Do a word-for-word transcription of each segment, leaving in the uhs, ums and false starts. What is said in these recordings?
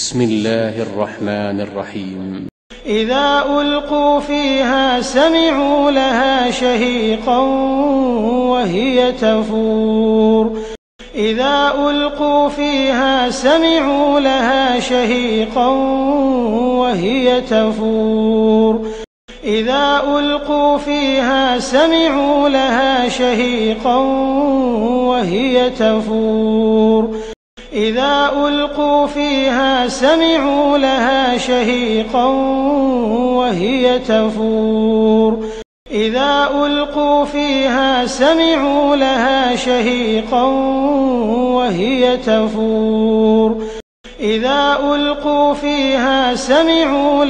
بسم الله الرحمن الرحيم. إذا ألقوا فيها سمعوا لها شهيقا وهي تفور إذا ألقوا فيها سمعوا لها شهيقا وهي تفور إذا ألقوا فيها سمعوا لها شهيقا وهي تفور إذا ألقوا فيها سمعوا لها شهيقا وهي تفور إذا ألقوا فيها سمعوا لها شهيقا وهي تفور إذا ألقوا فيها سمعوا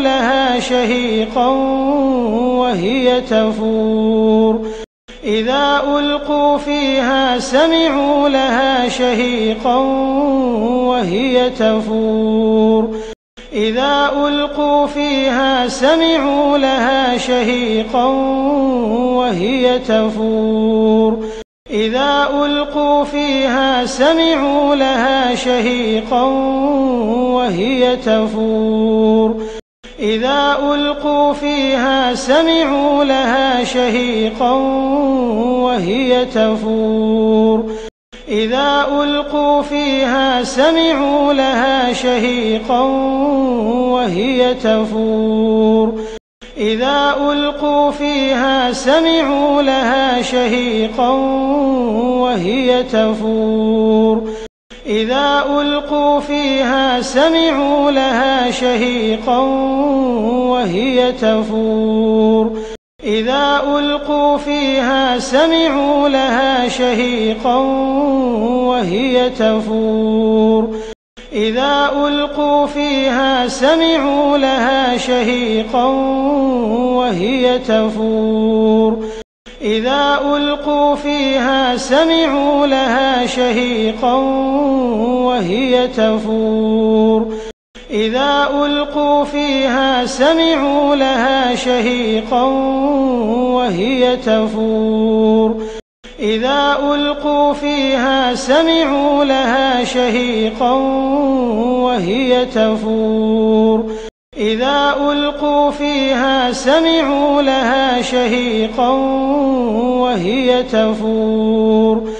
لها شهيقا وهي تفور إذا ألقوا فيها سمعوا لها شهيقا وهي تفور إذا ألقوا فيها سمعوا لها شهيقا وهي تفور إذا ألقوا فيها سمعوا لها شهيقا وهي تفور إذا ألقوا فيها سمعوا لها شهيقا وهي تفور إذا ألقوا فيها سمعوا لها شهيقا وهي تفور إذا ألقوا فيها سمعوا لها شهيقا وهي تفور إذا ألقوا فيها سمعوا لها شهيقا وهي تفور إذا ألقوا فيها سمعوا لها شهيقا وهي تفور إذا ألقوا فيها سمعوا لها شهيقا وهي تفور إذا ألقوا فيها سمعوا لها شهيقا وهي تفور إذا ألقوا فيها سمعوا لها شهيقا وهي تفور إذا ألقوا فيها سمعوا لها شهيقا وهي تفور إذا ألقوا فيها سمعوا لها شهيقا وهي تفور إذا ألقوا فيها سمعوا لها شهيقا وهي تفور